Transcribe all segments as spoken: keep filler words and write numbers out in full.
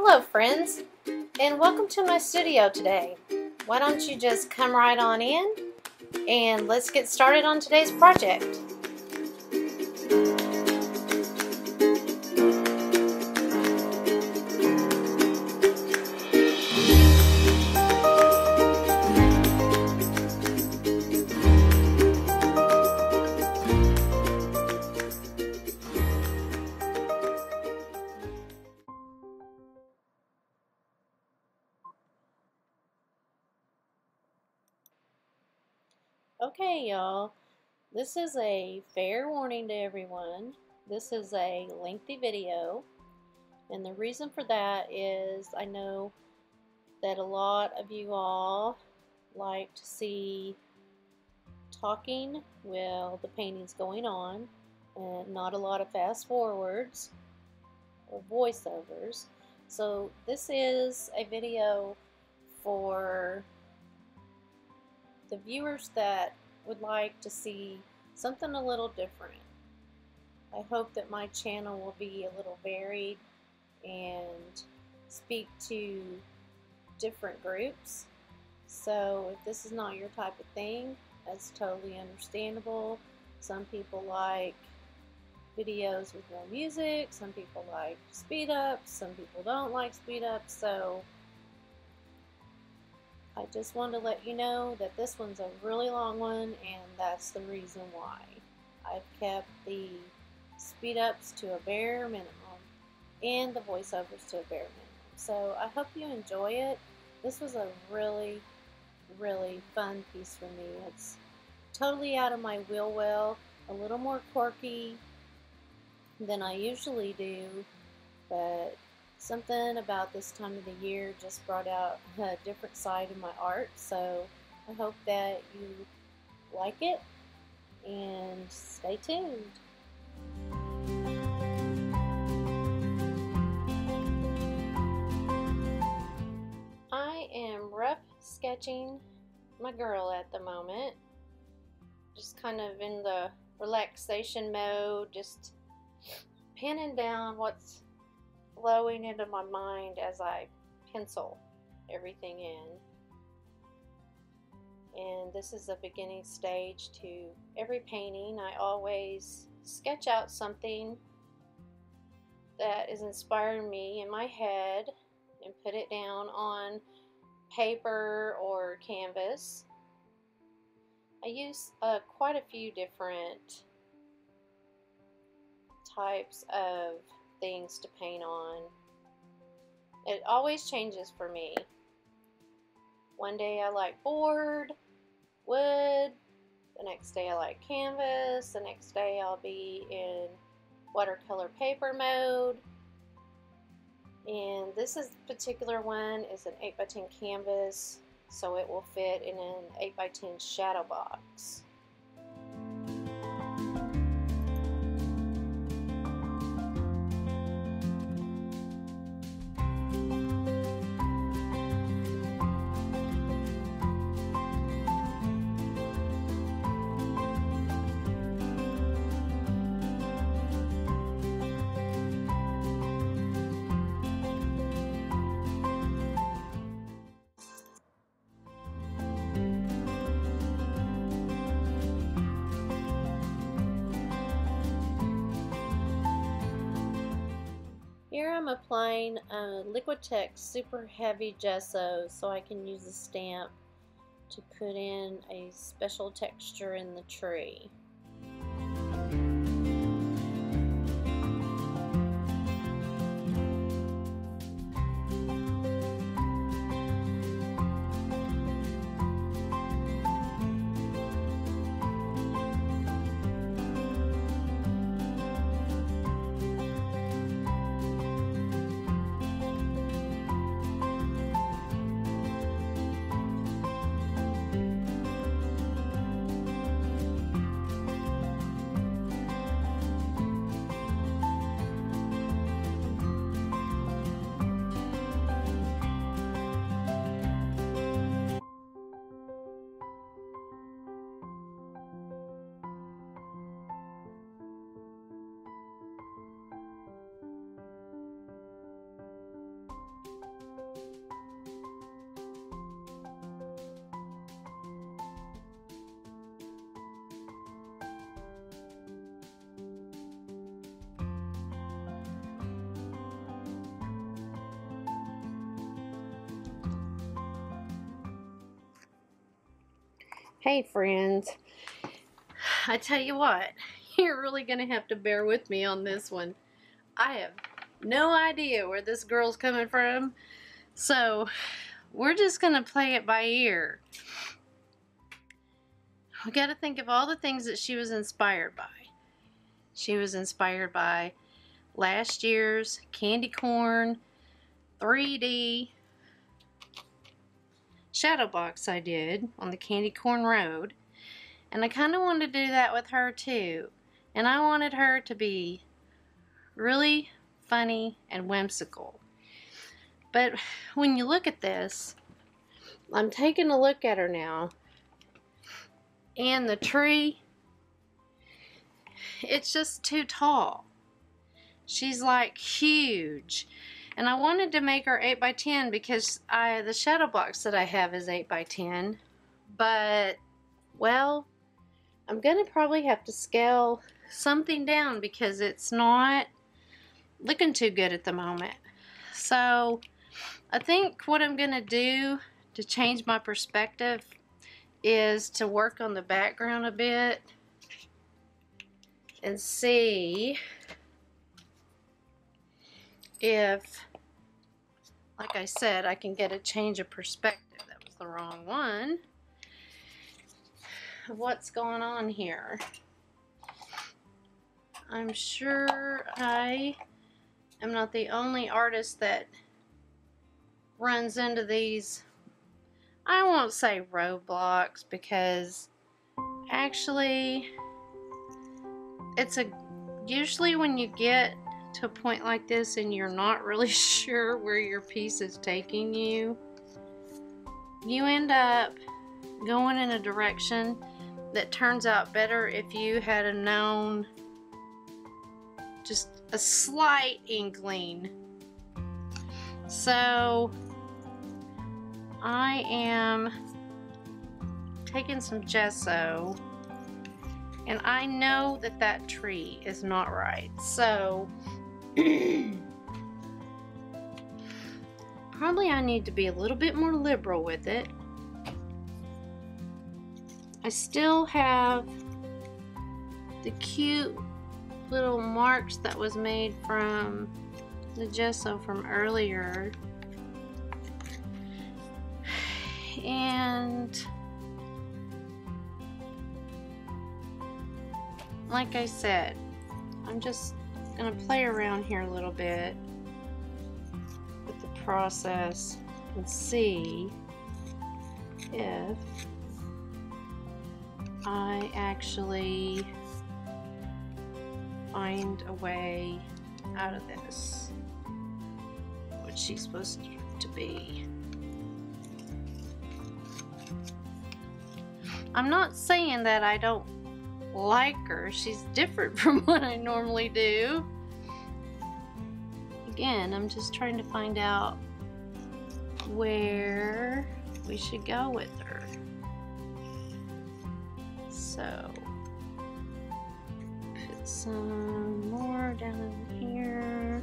Hello friends, and welcome to my studio today. Why don't you just come right on in and let's get started on today's project. Okay, y'all, this is a fair warning to everyone. This is a lengthy video, and the reason for that is I know that a lot of you all like to see talking while the painting's going on, and not a lot of fast forwards or voiceovers. So this is a video for the viewers that would like to see something a little different. I hope that my channel will be a little varied and speak to different groups. So if this is not your type of thing, that's totally understandable. Some people like videos with no music, some people like speed ups, some people don't like speed ups, so I just wanted to let you know that this one's a really long one, and that's the reason why. I've kept the speed-ups to a bare minimum and the voiceovers to a bare minimum. So I hope you enjoy it. This was a really, really fun piece for me. It's totally out of my wheel well, a little more quirky than I usually do, but something about this time of the year just brought out a different side of my art, so I hope that you like it, and stay tuned. I am rough sketching my girl at the moment, just kind of in the relaxation mode, just pinning down what's flowing into my mind as I pencil everything in. And this is the beginning stage to every painting. I always sketch out something that is inspiring me in my head and put it down on paper or canvas. I use uh, quite a few different types of things to paint on. It always changes for me. One day I like board, wood, the next day I like canvas, the next day I'll be in watercolor paper mode. And this is particular one is an eight by ten canvas, so it will fit in an eight by ten shadow box. Here I'm applying a Liquitex super heavy gesso so I can use a stamp to put in a special texture in the tree. Hey friends, I tell you what, you're really gonna have to bear with me on this one. I have no idea where this girl's coming from, so we're just gonna play it by ear. We gotta think of all the things that she was inspired by. She was inspired by last year's Candy Corn three D shadow box I did on the Candy Corn Road, and I kind of wanted to do that with her too, and I wanted her to be really funny and whimsical. But when you look at this, I'm taking a look at her now, and the tree, it's just too tall. She's like huge. And I wanted to make her eight by ten because I, the shadow box that I have is eight by ten. But, well, I'm going to probably have to scale something down because it's not looking too good at the moment. So, I think what I'm going to do to change my perspective is to work on the background a bit and see if, like I said, I can get a change of perspective. That was the wrong one. What's going on here? I'm sure I am not the only artist that runs into these, I won't say roadblocks, because actually it's a, usually when you get to a point like this and you're not really sure where your piece is taking you, you end up going in a direction that turns out better if you had known just a slight inkling. So I am taking some gesso, and I know that that tree is not right, so probably I need to be a little bit more liberal with it. I still have the cute little marks that was made from the gesso from earlier. And like I said, I'm just going to play around here a little bit with the process and see if I actually find a way out of this, what she's supposed to be. I'm not saying that I don't like her. She's different from what I normally do. Again, I'm just trying to find out where we should go with her. So, put some more down in here.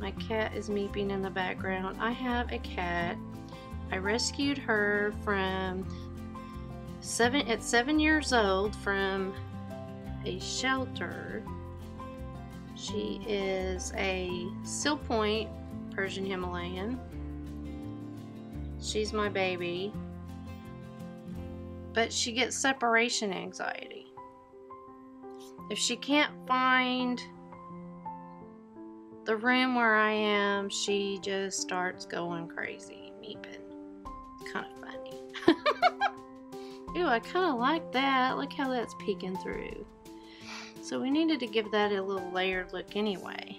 My cat is meeping in the background. I have a cat. I rescued her from Seven, at seven years old from a shelter. She is a Seal Point Persian Himalayan. She's my baby, but she gets separation anxiety. If she can't find the room where I am, she just starts going crazy, meeping. Kind of funny. Ooh, I kind of like that. Look how that's peeking through. So we needed to give that a little layered look anyway.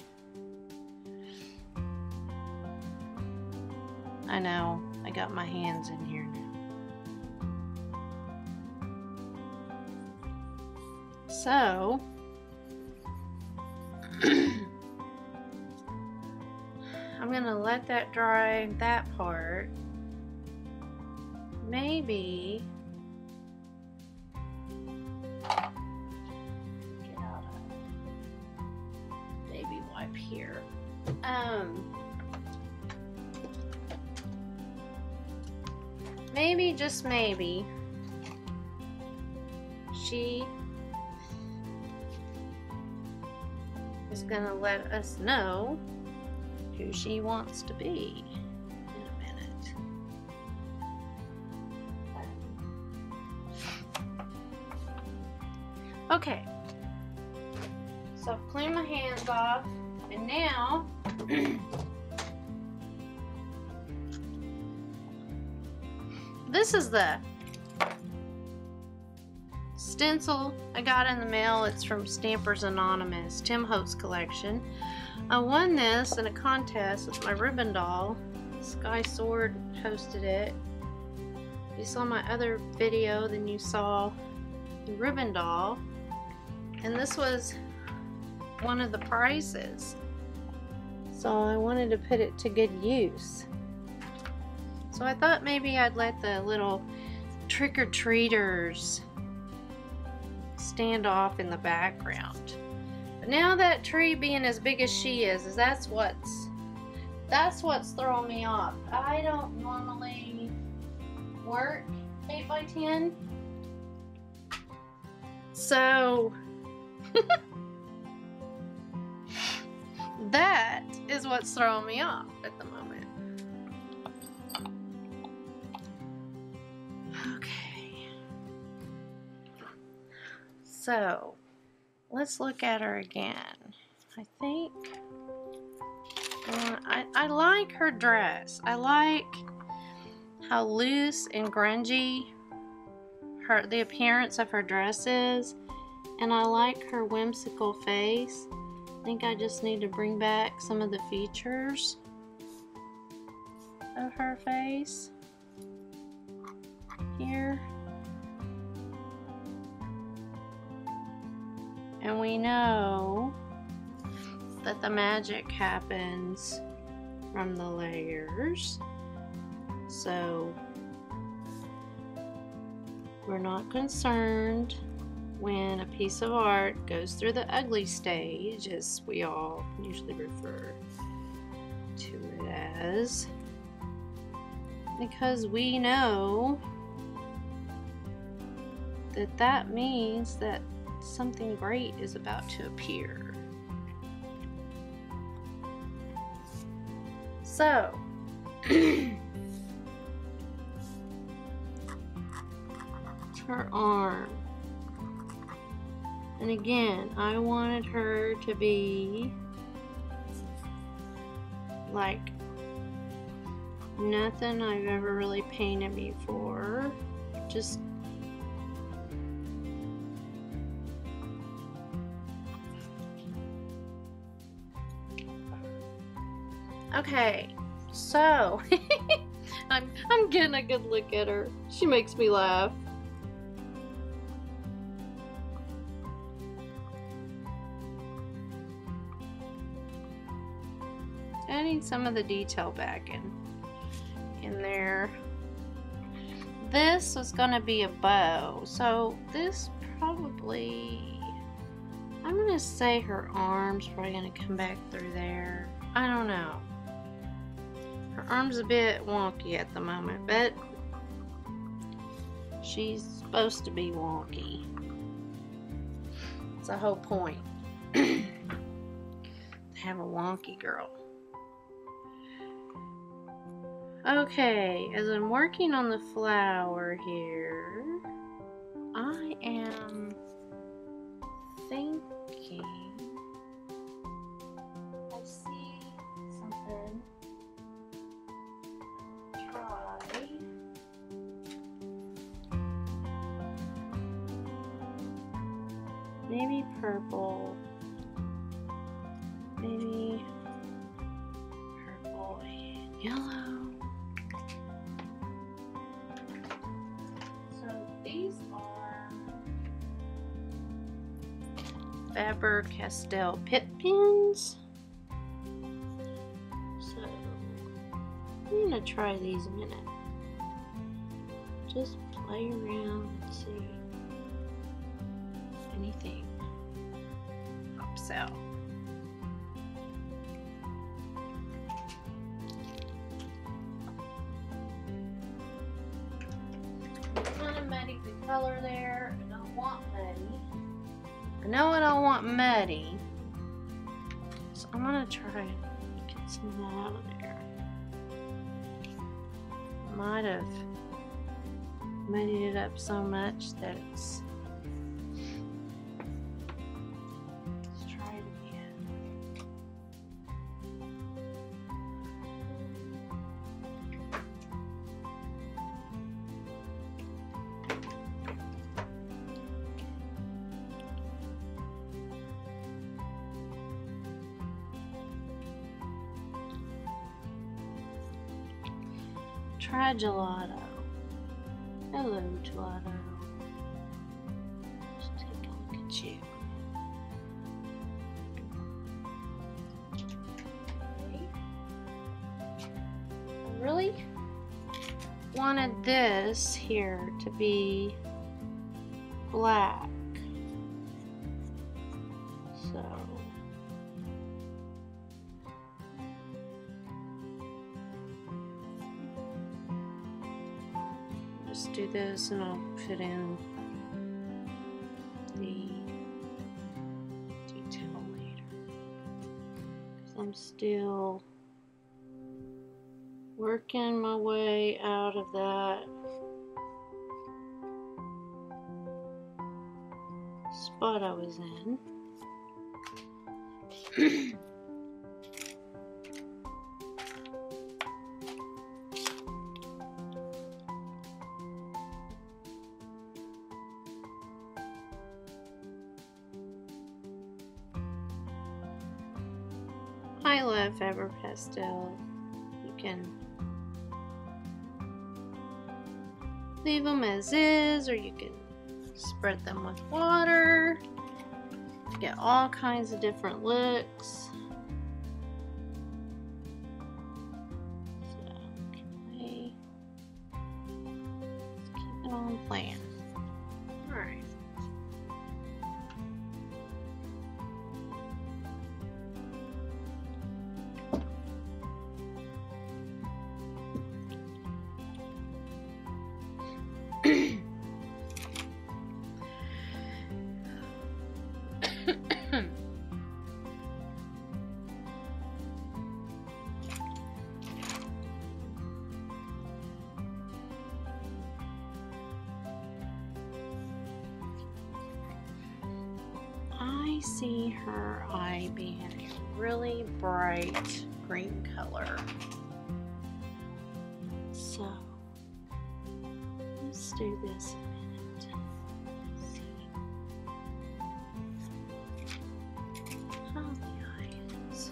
I know, I got my hands in here now. So, I'm gonna let that dry, that part. Maybe here. Um, maybe, just maybe, she is gonna let us know who she wants to be in a minute. Okay, so I've cleaned my hands off, and now this is the stencil I got in the mail. It's from Stampers Anonymous, Tim Holtz collection. I won this in a contest with my ribbon doll. Sky Sword hosted it. If you saw my other video, then you saw the ribbon doll. And this was one of the prizes. So I wanted to put it to good use. So I thought maybe I'd let the little trick-or-treaters stand off in the background. But now that tree being as big as she is, is that's what's that's what's throwing me off. I don't normally work eight by ten. So that is what's throwing me off at the moment. So, let's look at her again. I think, uh, I, I like her dress. I like how loose and grungy her the appearance of her dress is. And I like her whimsical face. I think I just need to bring back some of the features of her face here. And we know that the magic happens from the layers, so we're not concerned when a piece of art goes through the ugly stage, as we all usually refer to it as, because we know that that means that something great is about to appear. So her arm, and again, I wanted her to be like nothing I've ever really painted before, just okay, so I'm, I'm getting a good look at her. She makes me laugh. I need some of the detail back in, in there. This was gonna be a bow, so this probably, I'm gonna say her arm's probably gonna come back through there. I don't know. Her arm's a bit wonky at the moment, but she's supposed to be wonky. It's the whole point. To have a wonky girl. Okay, as I'm working on the flower here, I am thinking I see something. Maybe purple, maybe purple and yellow. So these are Faber-Castell Pitt pins. So I'm gonna try these a minute. Just play around and see if anything pops out. the color there. I don't want muddy. I know I don't want muddy. So I'm gonna try and get some of that out of there. Might have muddied it up so much that it's. Let's try it again. Try gelato. Hello, gelato. Let's take a look at you. Okay. I really wanted this here to be black. Do this and I'll put in the detail later. So I'm still working my way out of that spot I was in. I love Faber Pastel. You can leave them as is, or you can spread them with water. Get all kinds of different looks. So, okay. Let's keep it on plan. Alright. See her eye being a really bright green color. So let's do this in a minute. Let's see how the eye is. So.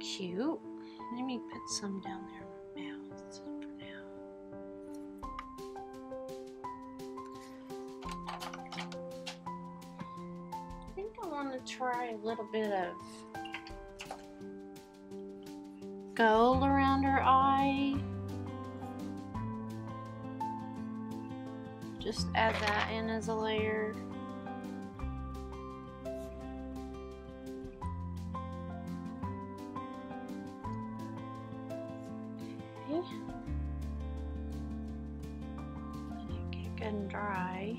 Cute. Let me put some down there in my mouth for now. I think I want to try a little bit of gold around her eye. Just add that in as a layer. And dry.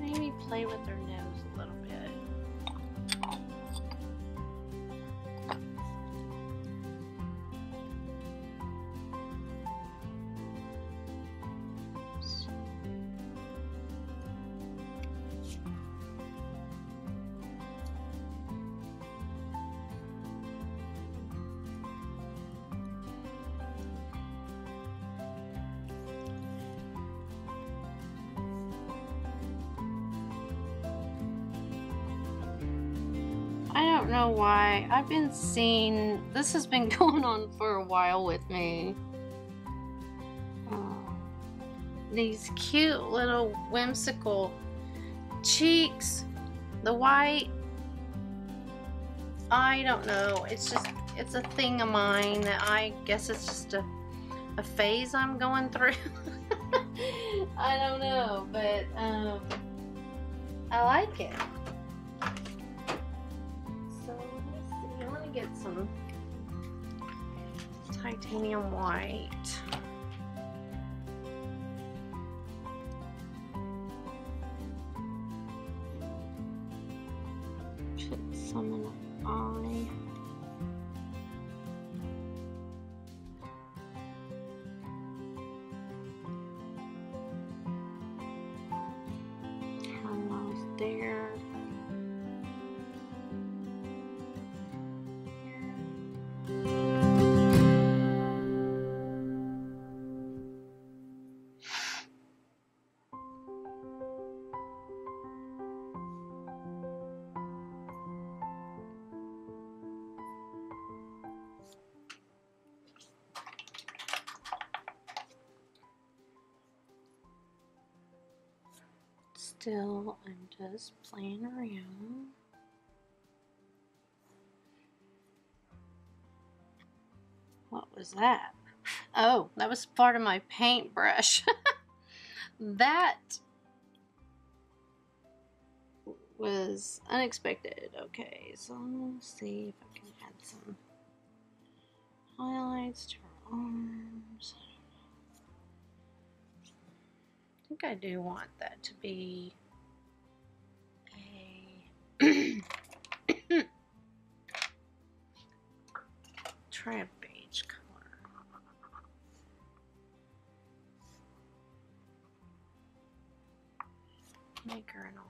Maybe play with her nose a little bit. Oops. I don't know why. I've been seeing... This has been going on for a while with me. Oh, these cute little whimsical cheeks. The white. I don't know. It's just... It's a thing of mine that I guess it's just a, a phase I'm going through. I don't know, but um, I like it. So let's see. I want to get some titanium white. Put some in the eye. Still, I'm just playing around. What was that? Oh, that was part of my paintbrush. That was unexpected. Okay, so let's see if I can add some highlights to her arms. I think I do want that to be a try a beige color. Make her an orange.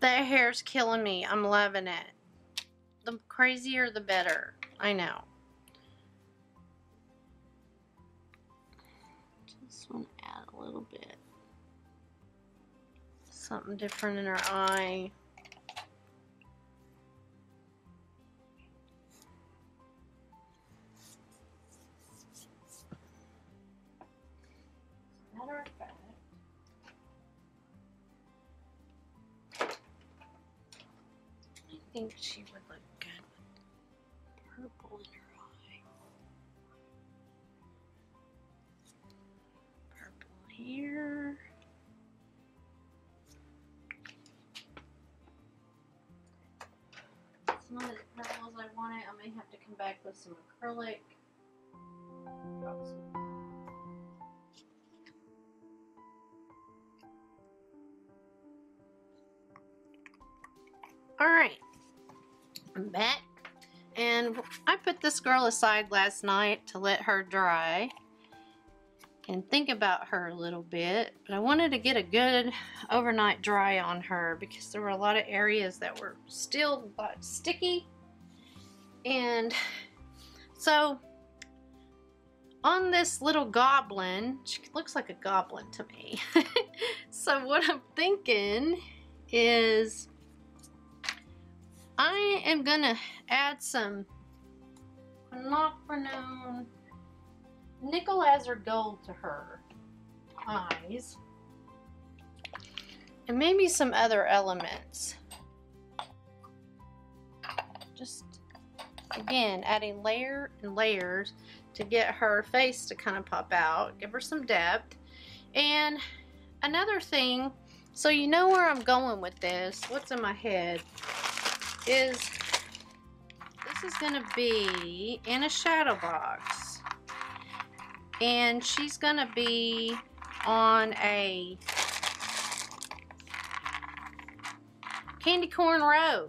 That hair's killing me. I'm loving it. The crazier, the better. I know. Just want to add a little bit. Something different in her eye. I think she would look good with purple in her eye. Purple here. It's not as purple as I want it. I may have to come back with some acrylic. Oops. All right. I'm back, and I put this girl aside last night to let her dry and think about her a little bit, but I wanted to get a good overnight dry on her because there were a lot of areas that were still a lot sticky. And so on this little goblin, she looks like a goblin to me. So what I'm thinking is I am gonna add some Pinocchiorone Nickel Azo Gold to her eyes, and maybe some other elements. Just again adding layer and layers to get her face to kind of pop out, give her some depth. And another thing, so you know where I'm going with this, what's in my head, is this is gonna be in a shadow box, and she's gonna be on a candy corn road.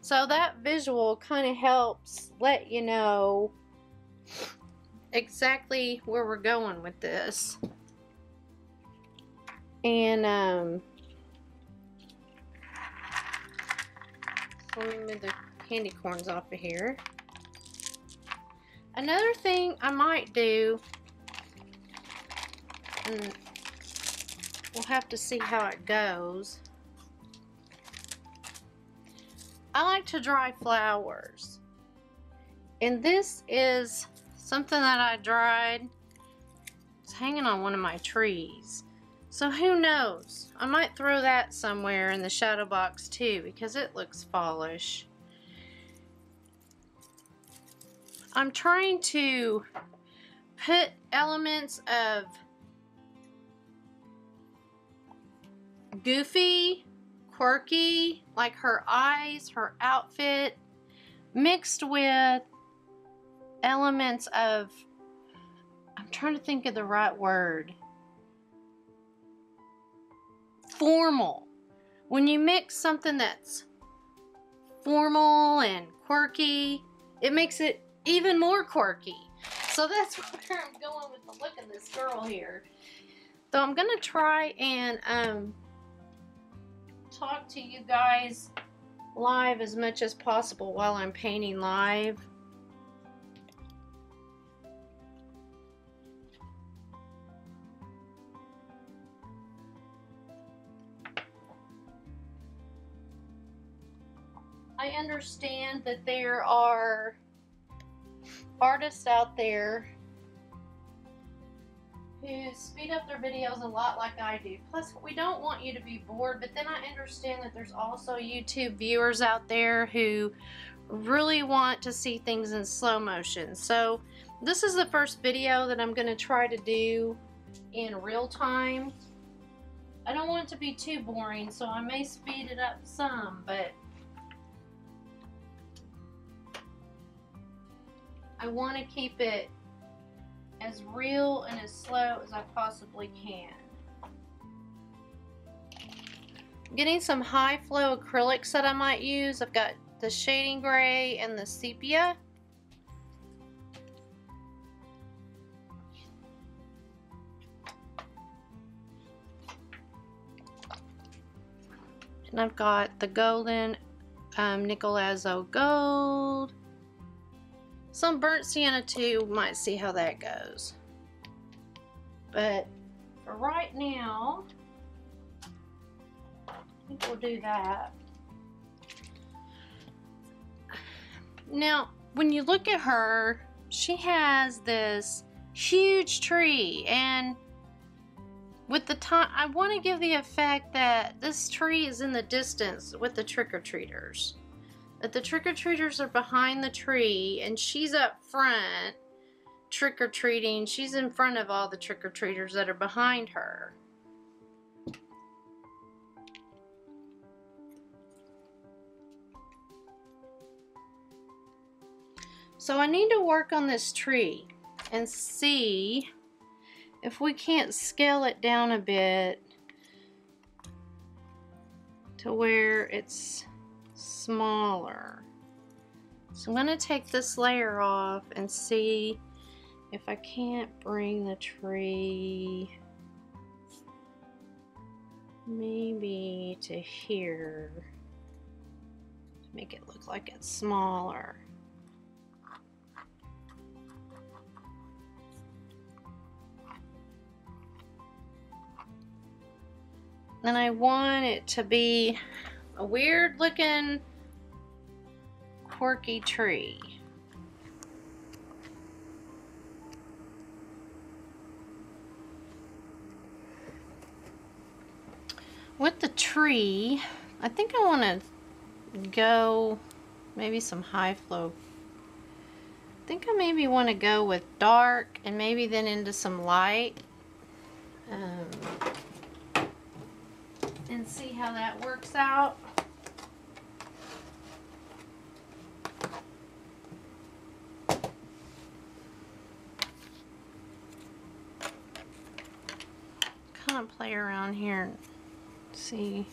So that visual kind of helps let you know exactly where we're going with this. And um, let me move the candy corns off of here. Another thing I might do, and we'll have to see how it goes. I like to dry flowers, and this is something that I dried. It's hanging on one of my trees, so who knows, I might throw that somewhere in the shadow box too, because it looks fallish. I'm trying to put elements of goofy, quirky, like her eyes, her outfit, mixed with elements of, I'm trying to think of the right word, formal. When you mix something that's formal and quirky, it makes it even more quirky. So that's where I'm going with the look of this girl here. So I'm gonna try and um, talk to you guys live as much as possible while I'm painting live. I understand that there are artists out there who speed up their videos a lot like I do. Plus, we don't want you to be bored, but then I understand that there's also YouTube viewers out there who really want to see things in slow motion. So this is the first video that I'm going to try to do in real time. I don't want it to be too boring, so I may speed it up some, but I want to keep it as real and as slow as I possibly can. I'm getting some high flow acrylics that I might use. I've got the shading gray and the sepia. And I've got the golden um, Nickel Azo Gold. Some burnt sienna too, might see how that goes. But for right now, I think we'll do that. Now, when you look at her, she has this huge tree, and with the time, I want to give the effect that this tree is in the distance with the trick-or-treaters. That the trick-or-treaters are behind the tree and she's up front trick-or-treating. She's in front of all the trick-or-treaters that are behind her. So I need to work on this tree and see if we can't scale it down a bit to where it's smaller. So I'm going to take this layer off and see if I can't bring the tree maybe to here to make it look like it's smaller. Then I want it to be a weird looking quirky tree. With the tree, I think I want to go maybe some high flow. I think I maybe want to go with dark and maybe then into some light. Um, and see how that works out. Kind of play around here and see.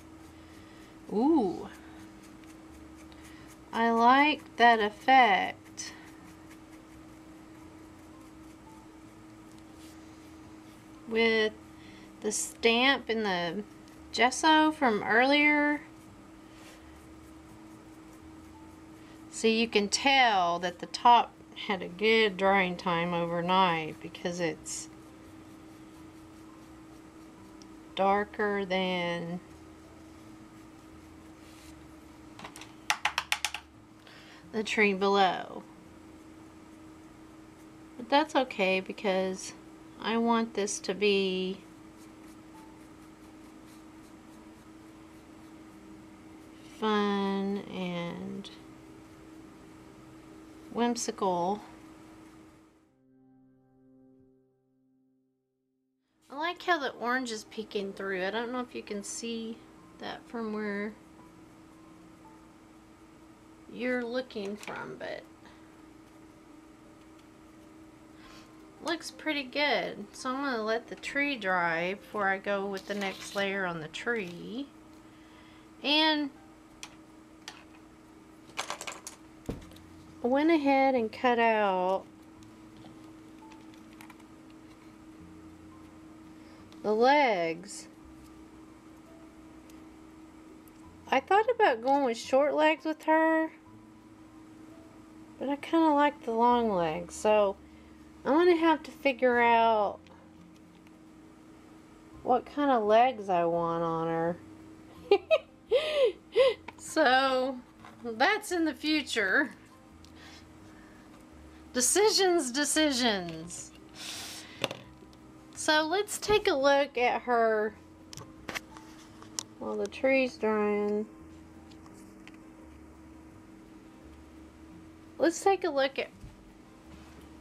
Ooh, I like that effect. with the stamp and the gesso from earlier. So you can tell that the top had a good drying time overnight because it's darker than the tree below. But that's okay because I want this to be fun and whimsical. I like how the orange is peeking through. I don't know if you can see that from where you're looking from, but looks pretty good. So I'm going to let the tree dry before I go with the next layer on the tree. And I went ahead and cut out the legs. I thought about going with short legs with her, but I kind of like the long legs, so I'm going to have to figure out what kind of legs I want on her. So that's in the future. Decisions, decisions. So let's take a look at her while the tree's drying. Let's take a look at,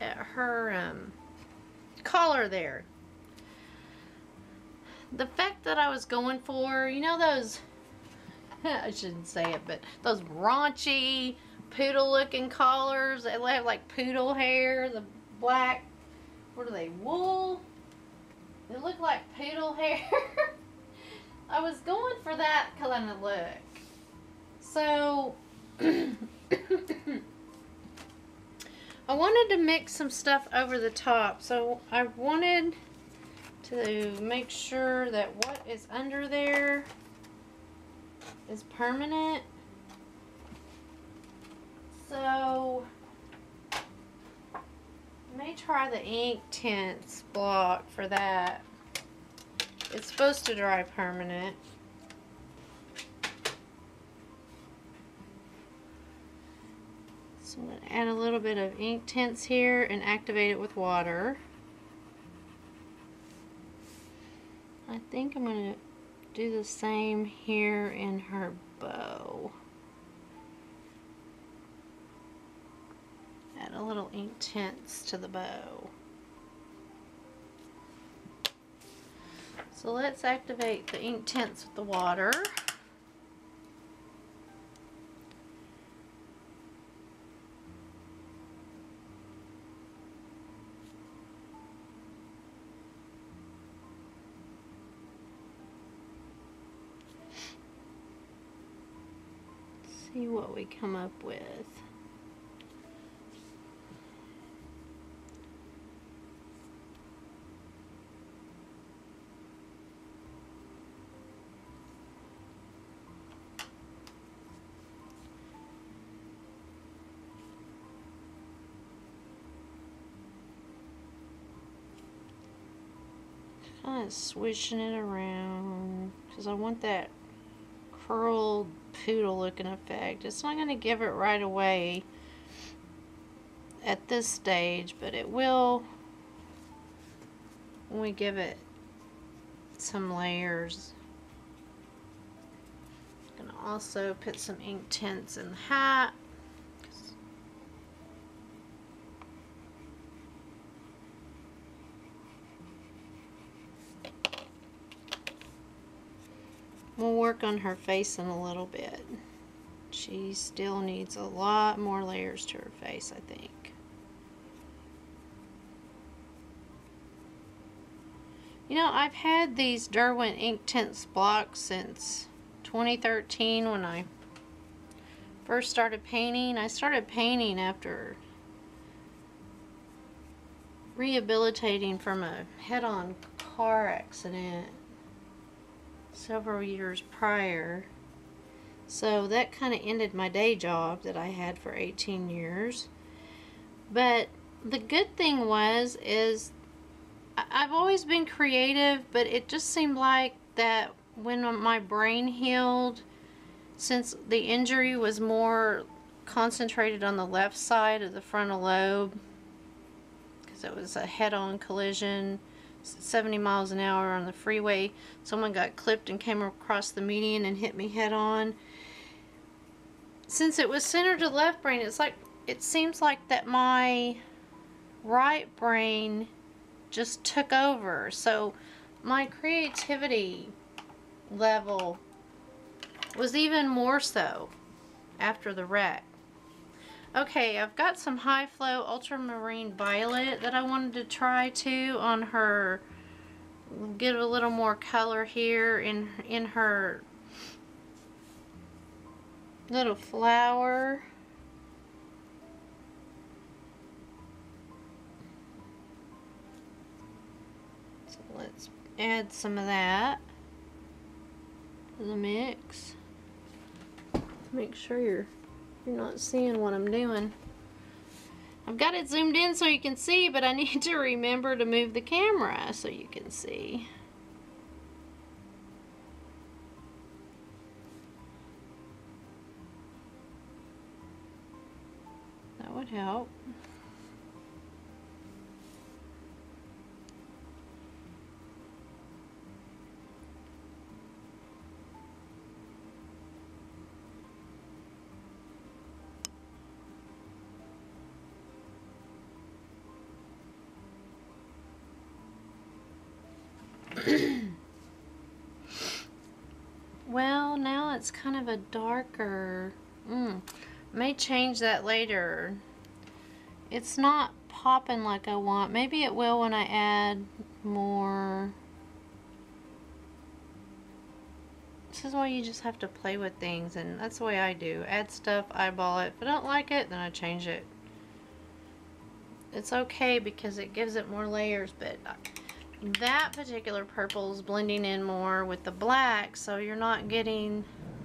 at her um, collar there. The effect that I was going for, you know those, I shouldn't say it, but those raunchy poodle looking collars. They have like poodle hair, the black, what are they, wool? They look like poodle hair. I was going for that kind of look. So, I wanted to mix some stuff over the top. So, I wanted to make sure that what is under there is permanent. So, I may try the Inktense block for that. It's supposed to dry permanent. So I'm going to add a little bit of Inktense here and activate it with water. I think I'm going to do the same here in her bow. Add a little Inktense to the bow. So let's activate the Inktense with the water. See what we come up with. Kind of swishing it around because I want that curled poodle looking effect. It's not going to give it right away at this stage, but it will when we give it some layers. I'm going to also put some Inktense in the hat. We'll work on her face in a little bit. She still needs a lot more layers to her face, I think. You know, I've had these Derwent Inktense blocks since twenty thirteen when I first started painting. I started painting after rehabilitating from a head-on car accident several years prior. So that kind of ended my day job that I had for eighteen years. But the good thing was is I've always been creative, but it just seemed like that when my brain healed, since the injury was more concentrated on the left side of the frontal lobe, because it was a head-on collision, seventy miles an hour on the freeway. Someone got clipped and came across the median and hit me head-on. Since it was centered to the left brain, it's like it seems like that my right brain just took over. So my creativity level was even more so after the wreck. Okay, I've got some high flow ultramarine violet that I wanted to try too on her. Get a little more color here in in her little flower. So let's add some of that to the mix. Make sure you're you're not seeing what I'm doing. I've got it zoomed in so you can see, but I need to remember to move the camera so you can see. That would help. Well, now it's kind of a darker. Mm, may change that later. It's not popping like I want. Maybe it will when I add more. This is why you just have to play with things, and that's the way I do. Add stuff, eyeball it. If I don't like it, then I change it. It's okay because it gives it more layers, but I that particular purple is blending in more with the black, so you're not getting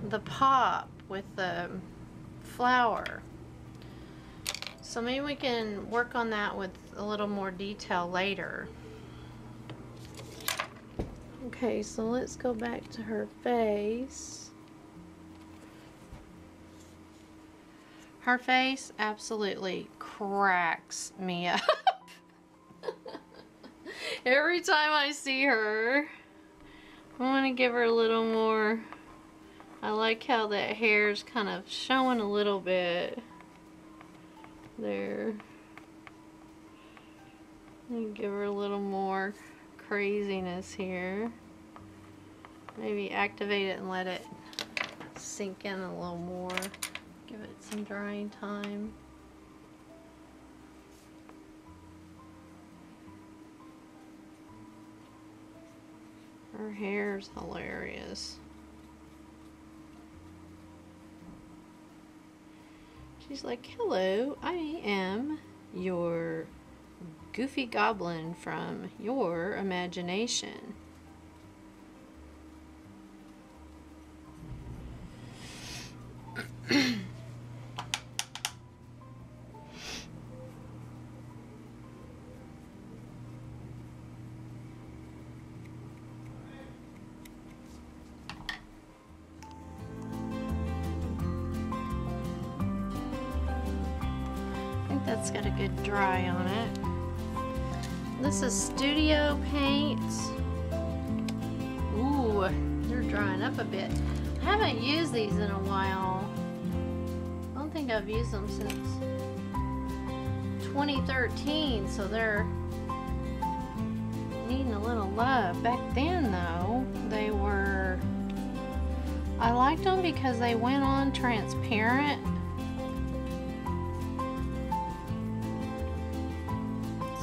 the pop with the flower. So maybe we can work on that with a little more detail later. Okay, so let's go back to her face. Her face absolutely cracks me up. Every time I see her, I want to give her a little more. I like how that hair's kind of showing a little bit there. And give her a little more craziness here. Maybe activate it and let it sink in a little more. Give it some drying time. Her hair's hilarious. She's like, hello, I am your goofy goblin from your imagination. That's got a good dry on it. This is Studio Paints. Ooh, they're drying up a bit. I haven't used these in a while. I don't think I've used them since twenty thirteen, so they're needing a little love. Back then, though, they were... I liked them because they went on transparent.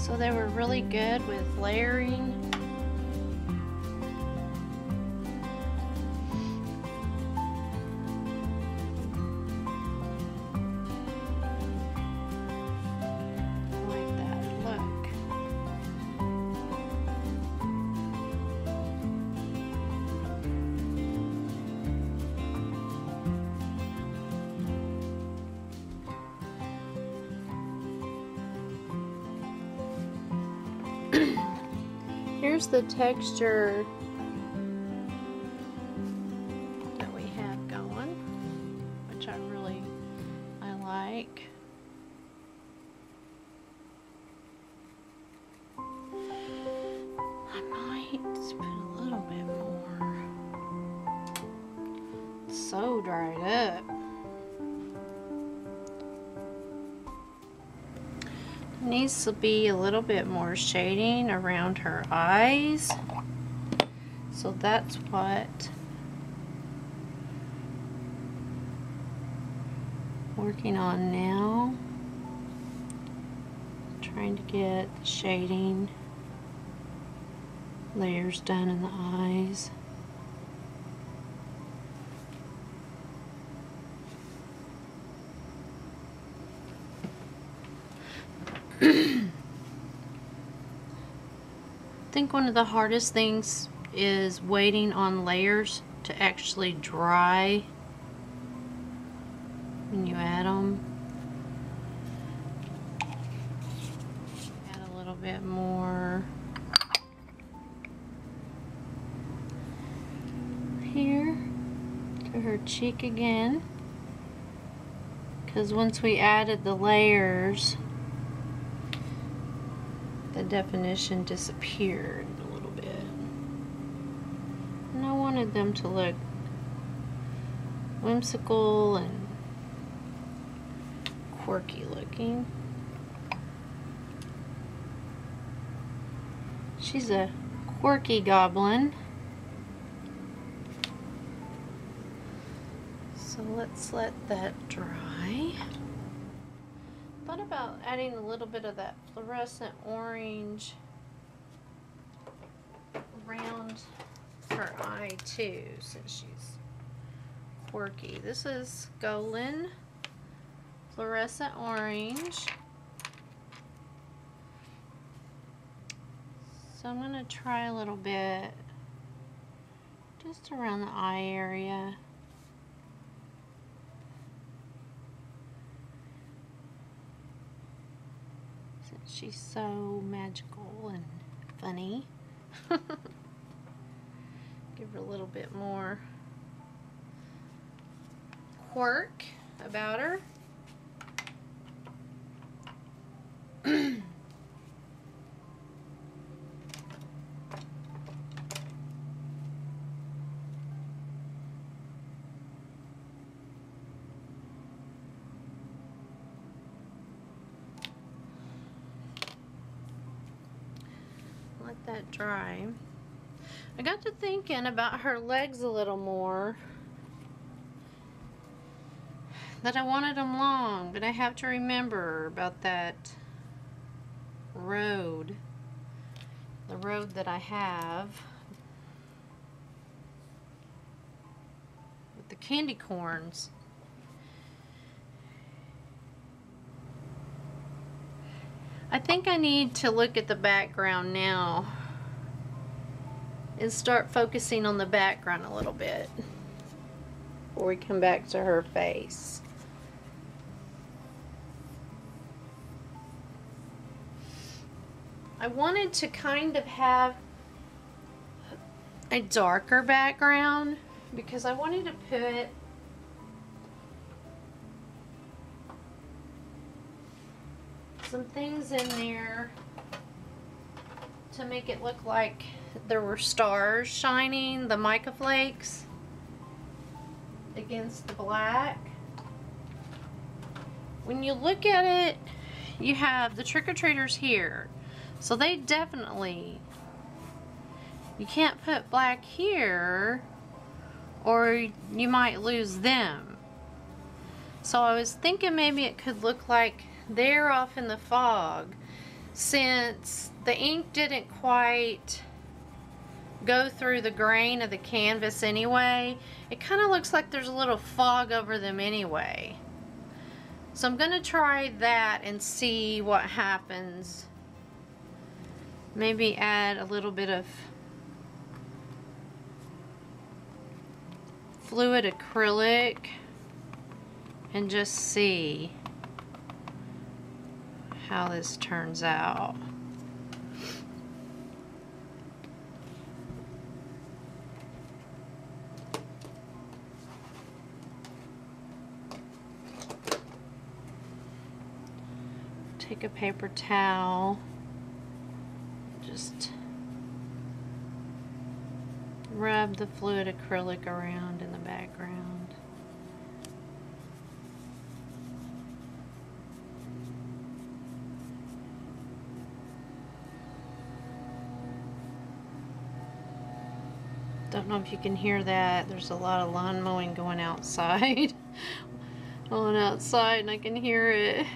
So they were really good with layering. I like that look. Here's the texture that we have going, which I really, I like. I might put a little bit more. It's so dried up. Needs to be a little bit more shading around her eyes, so that's what I'm working on now, trying to get shading layers done in the eyes. I think one of the hardest things is waiting on layers to actually dry when you add them. Add a little bit more here to her cheek again, because once we added the layers, the definition disappeared a little bit, and I wanted them to look whimsical and quirky looking. She's a quirky goblin. So let's let that dry. Thought about adding a little bit of that fluorescent orange around her eye too, since she's quirky. This is Golden Fluorescent Orange. So I'm going to try a little bit just around the eye area. She's so magical and funny. Give her a little bit more quirk about her. That dry. I got to thinking about her legs a little more, that I wanted them long, but I have to remember about that road, the road that I have with the candy corns. I think I need to look at the background now and start focusing on the background a little bit before we come back to her face. I wanted to kind of have a darker background because I wanted to put some things in there to make it look like there were stars shining, the mica flakes against the black. When you look at it, you have the trick-or-treaters here, so they definitely, you can't put black here or you might lose them. So I was thinking maybe it could look like they're off in the fog, since the ink didn't quite go through the grain of the canvas anyway. It kind of looks like there's a little fog over them anyway. So I'm going to try that and see what happens. Maybe add a little bit of fluid acrylic and just see how this turns out. take a paper towel, just rub the fluid acrylic around in the background. Don't know if you can hear that. There's a lot of lawn mowing going outside. on outside and I can hear it.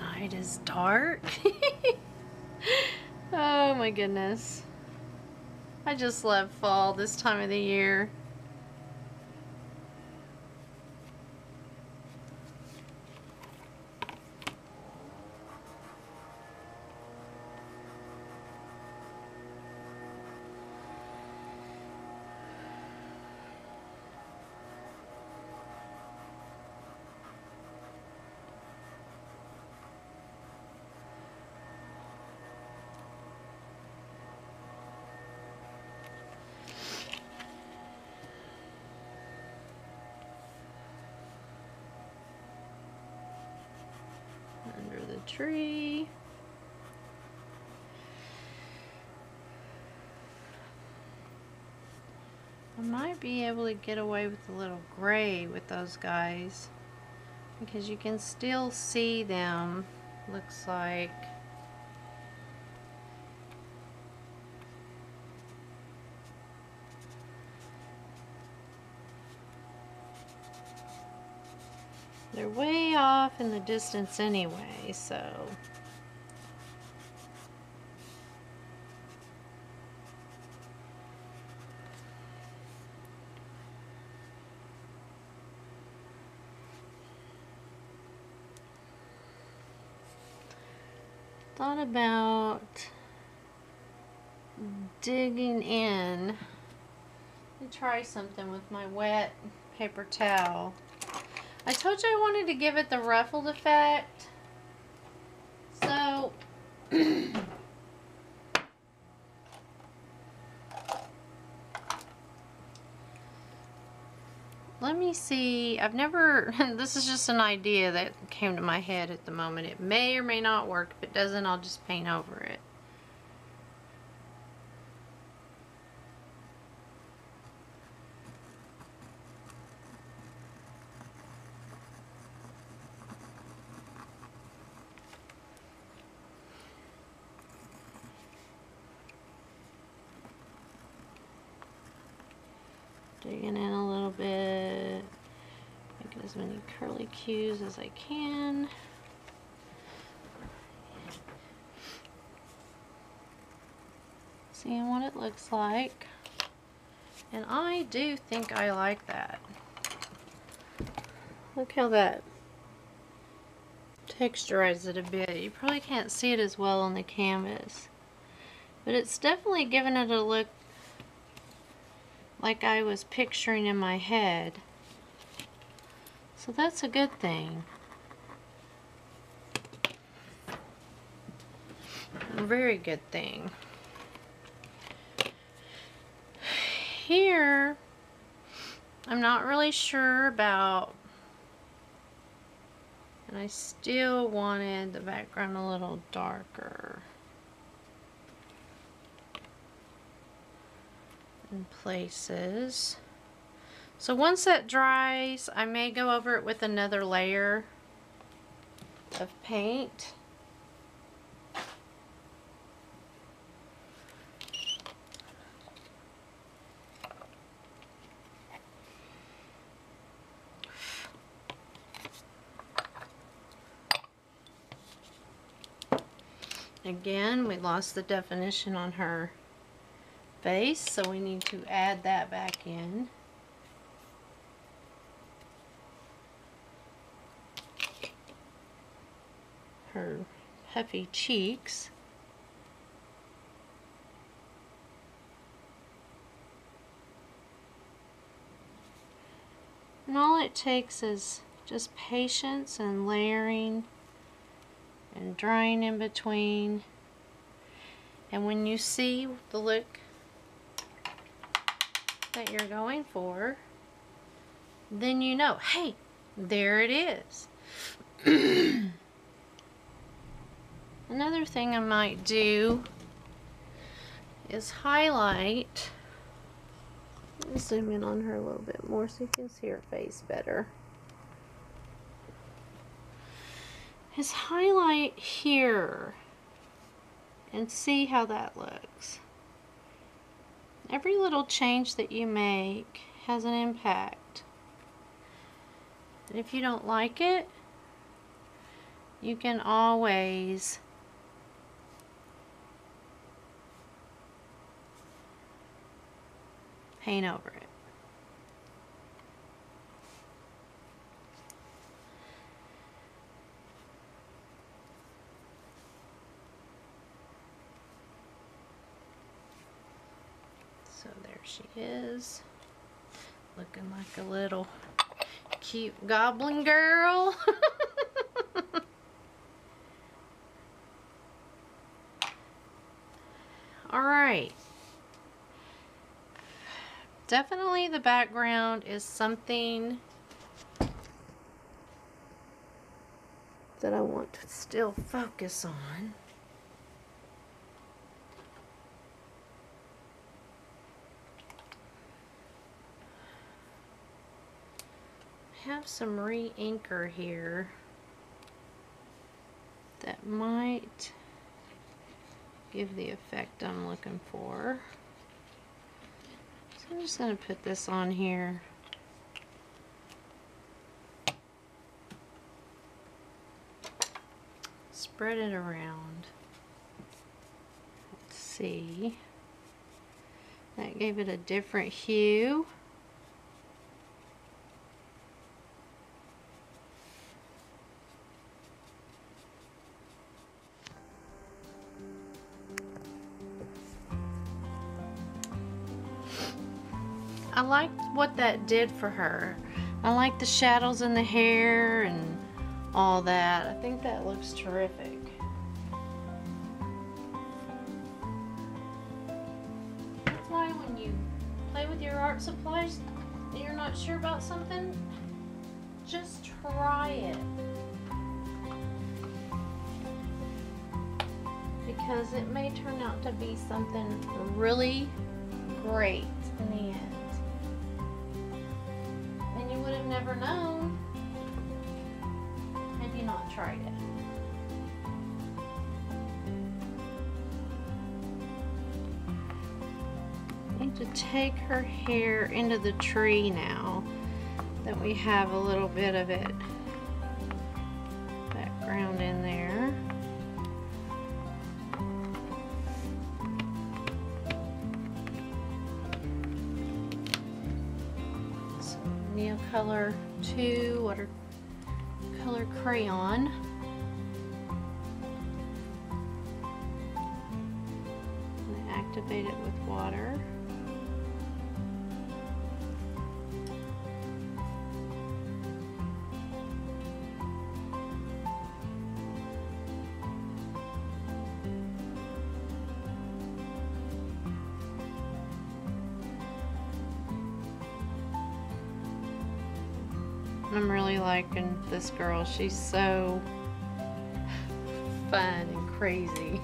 Night is dark. Oh my goodness. I just love fall this time of the year. Tree. I might be able to get away with a little gray with those guys because you can still see them, looks like. They're way off in the distance anyway, so thought about digging in and try something with my wet paper towel. I told you I wanted to give it the ruffled effect, so let me see. I've never, this is just an idea that came to my head at the moment. It may or may not work. If it doesn't, I'll just paint over it. Digging in a little bit, make as many curly cues as I can. Seeing what it looks like. And I do think I like that. Look how that texturizes it a bit. You probably can't see it as well on the canvas. But it's definitely giving it a look like I was picturing in my head. So that's a good thing. A very good thing. Here, I'm not really sure about, and I still wanted the background a little darker. In places. So once that dries, I may go over it with another layer of paint. Again, we lost the definition on her face, so we need to add that back in. Her puffy cheeks. And all it takes is Just patience and layering and drawing in between. And when you see the look that you're going for, then you know, hey, there it is. Another thing I might do is highlight. Let me zoom in on her a little bit more so you can see her face better. Is highlight here and see how that looks. Every little change that you make has an impact. And if you don't like it, you can always paint over it. So there she is, looking like a little cute goblin girl. All right. Definitely the background is something that I want to still focus on. I have some re-inker here that might give the effect I'm looking for. So I'm just going to put this on here. Spread it around. Let's see. That gave it a different hue. I liked what that did for her. I like the shadows in the hair and all that. I think that looks terrific. That's why when you play with your art supplies and you're not sure about something, just try it. Because it may turn out to be something really great in the end. Never known had you not tried it. I need to take her hair into the tree now that we have a little bit of it background in there. Color two watercolor crayon. And activate it with water. I'm really liking this girl. She's so fun and crazy.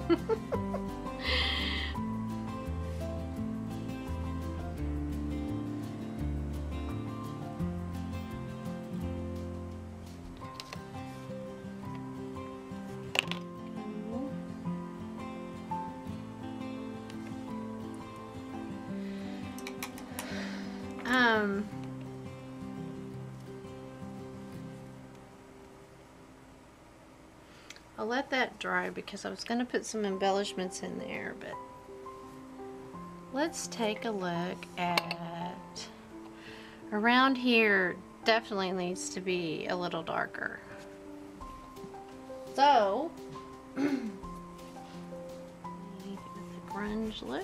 um I'll let that dry because I was going to put some embellishments in there, but let's take a look at around here. Definitely needs to be a little darker. So, the grunge look.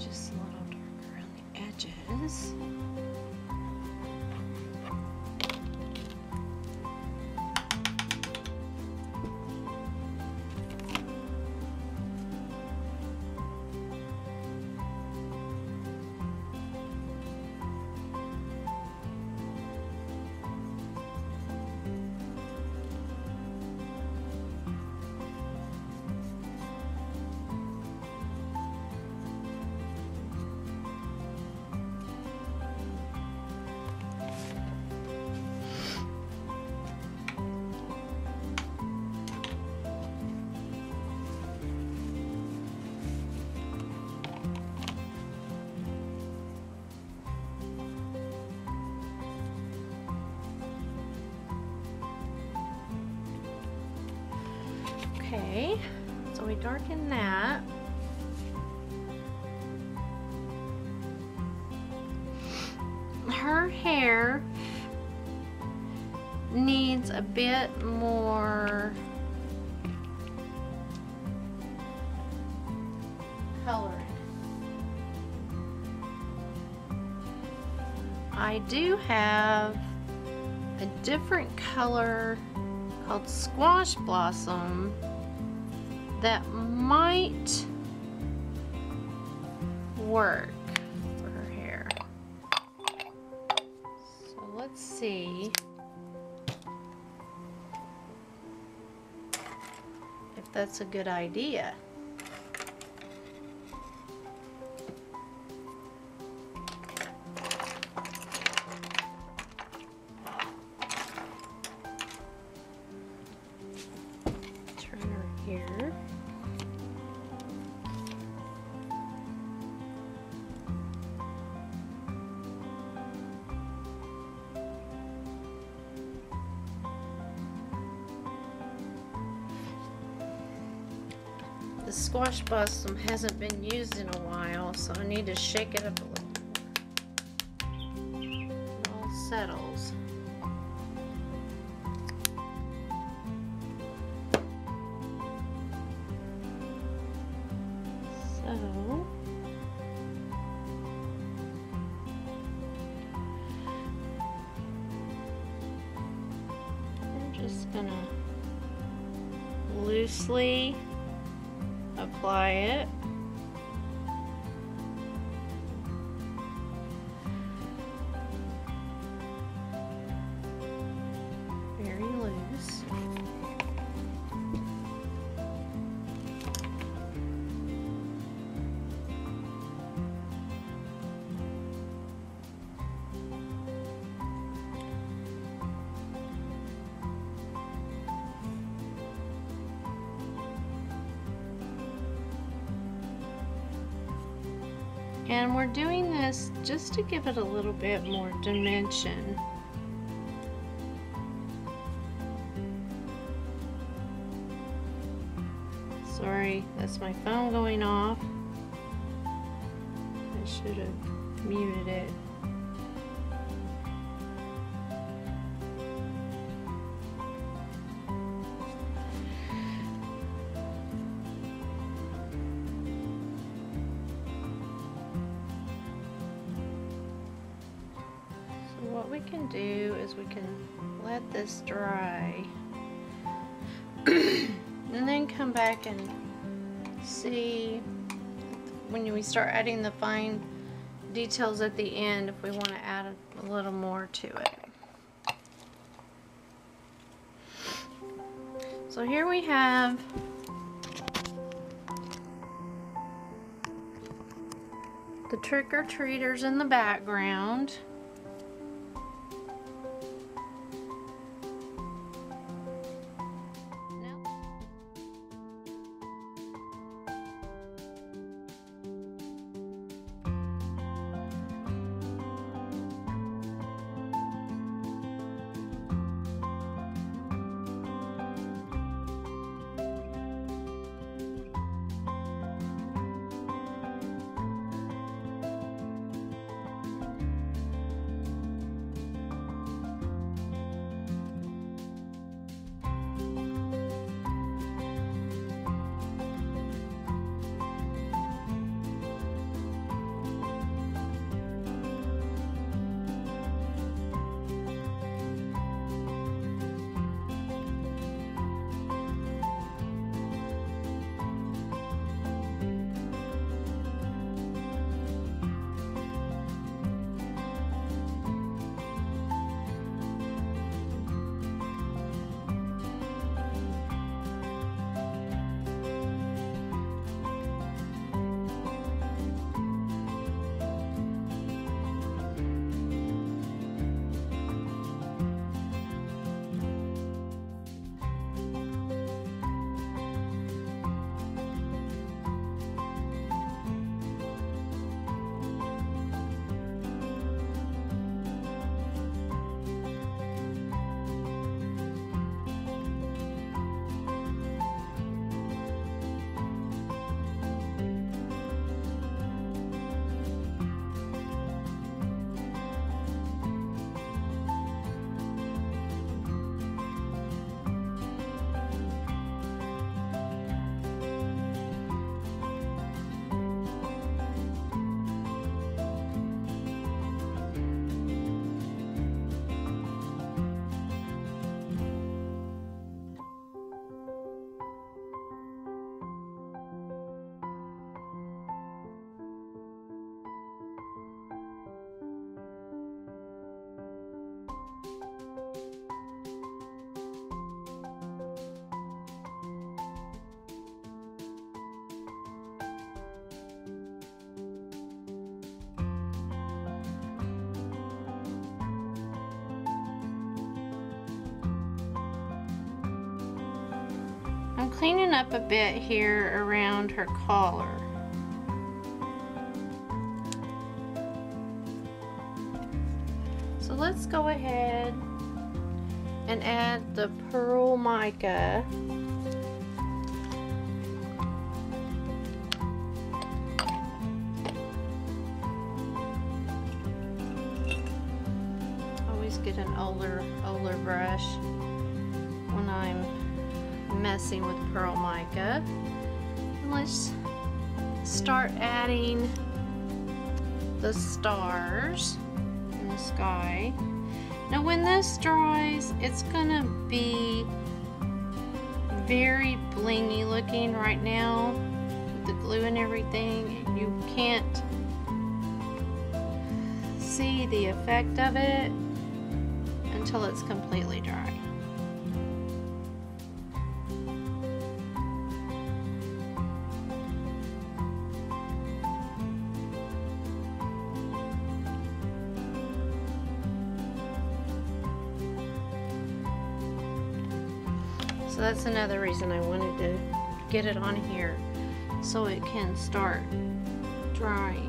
and just a little darker around the edges. Okay, so we darken that. Her hair needs a bit more coloring. I do have a different color called Squash Blossom that might work for her hair. So let's see if that's a good idea. The Squash Blossom hasn't been used in a while, so I need to shake it up a little. It all settles. So I'm just gonna loosely apply it. Very loose. And we're doing this just to give it a little bit more dimension. Sorry, that's my phone going off. I should have muted it. What we can do is we can let this dry and then come back and see when we start adding the fine details at the end if we want to add a little more to it. So here we have the trick-or-treaters in the background. cleaning up a bit here around her collar. So let's go ahead and add the pearl mica. Always get an older, older brush when I'm messing with pearl mica. And let's start adding the stars in the sky. Now when this dries, it's gonna be very blingy looking right now with the glue and everything. You can't see the effect of it until it's completely dry. So that's another reason I wanted to get it on here, so it can start drying.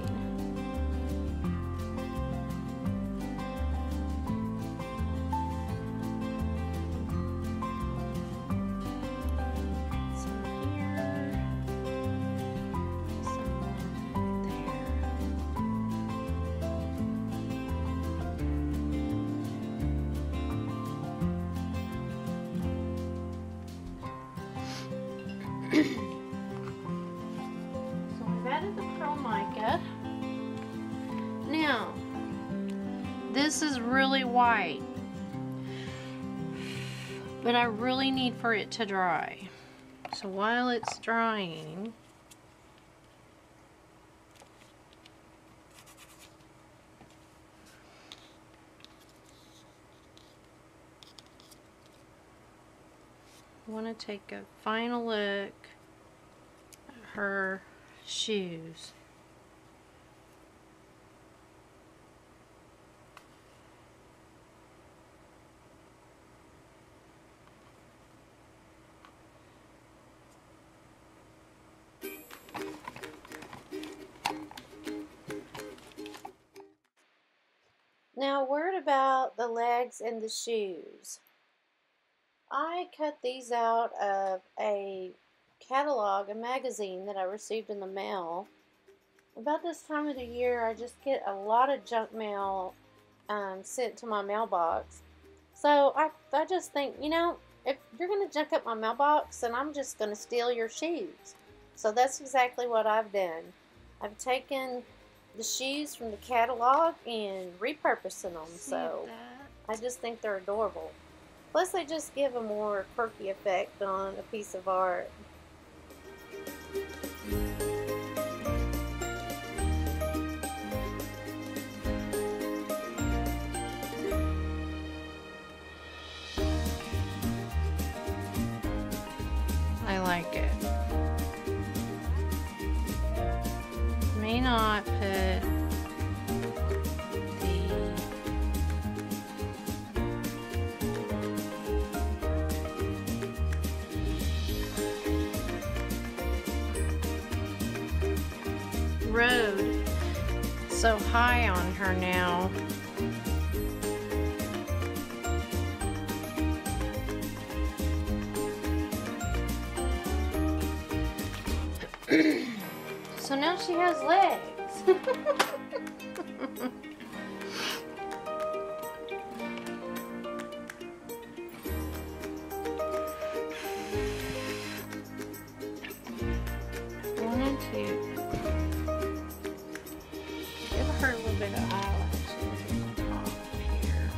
White, but I really need for it to dry. So while it's drying, I want to take a final look at her shoes. Now, a word about the legs and the shoes. I cut these out of a catalog, a magazine that I received in the mail. About this time of the year, I just get a lot of junk mail um, sent to my mailbox. So I, I just think, you know, if you're going to junk up my mailbox, then I'm just going to steal your shoes. So that's exactly what I've done. I've taken the shoes from the catalog and repurposing them, so I just think they're adorable. Plus they just give a more quirky effect on a piece of art. I like it. May not put the road so high on her now. So now she has legs. One and two. Give her a little bit of eyelashes on the top here.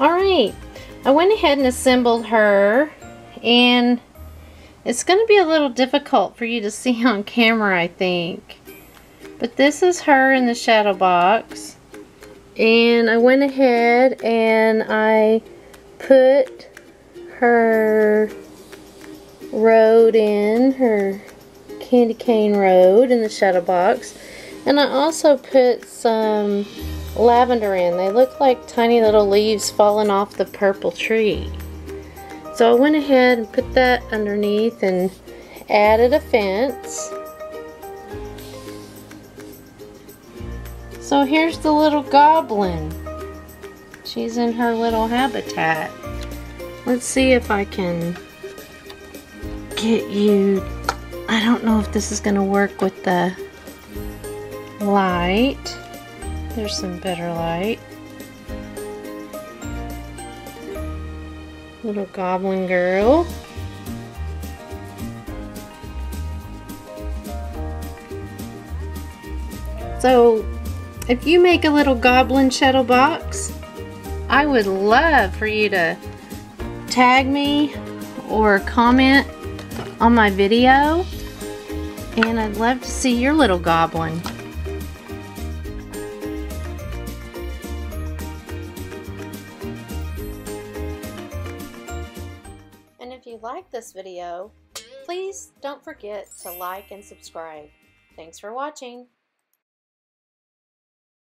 Alright, I went ahead and assembled her, and it's going to be a little difficult for you to see on camera, I think. But this is her in the shadow box, and I went ahead and I put her road in, her candy cane road in the shadow box, and I also put some lavender in. They look like tiny little leaves falling off the purple tree. So I went ahead and put that underneath and added a fence. So here's the little goblin. She's in her little habitat. Let's see if I can get you. I don't know if this is going to work with the light. There's some better light. Little goblin girl. So, if you make a little goblin shadow box, I would love for you to tag me or comment on my video, and I'd love to see your little goblin. And if you like this video, please don't forget to like and subscribe. Thanks for watching.